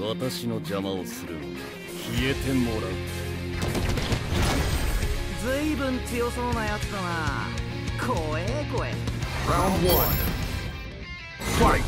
私の邪魔をするのに消えてもらう。ずいぶん強そうなやつだな。怖え怖え。Round one. Fight.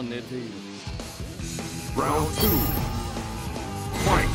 寝ている。Round two. Fight.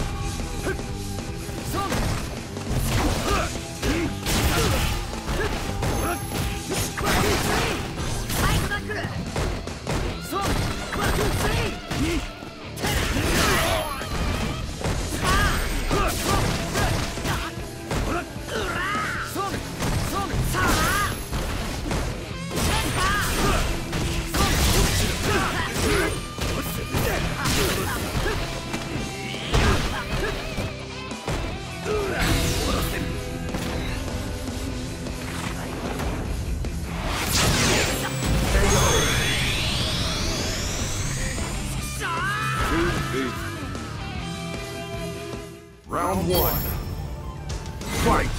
Round one. Fight.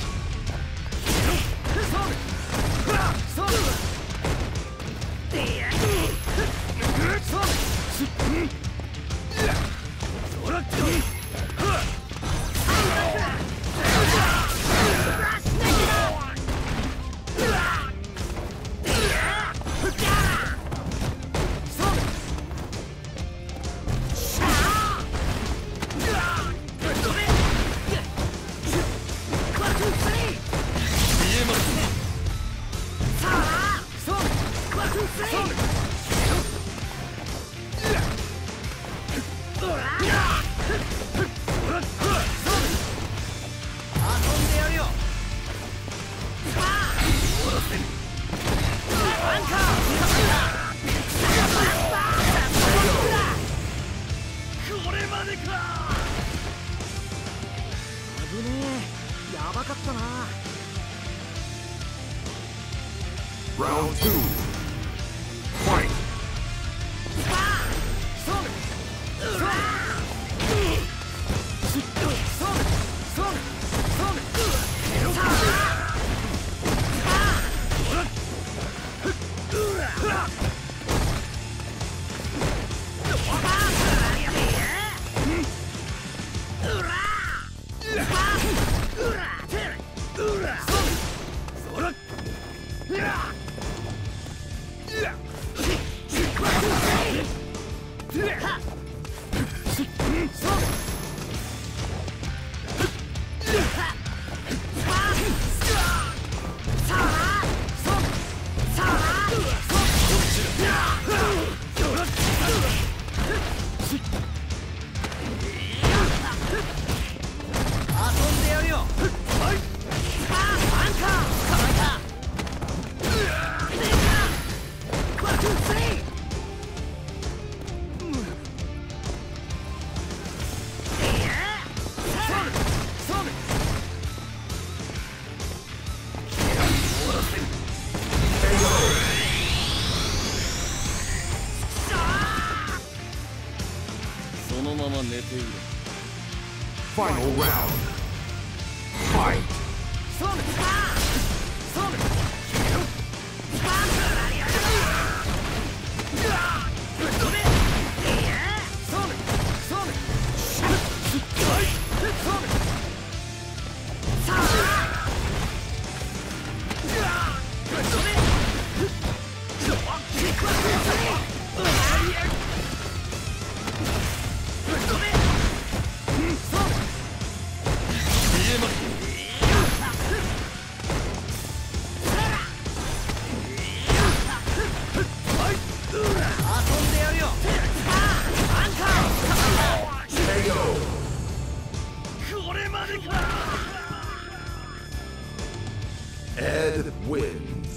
Round 2. Fight. Final round. Fight. Ed wins.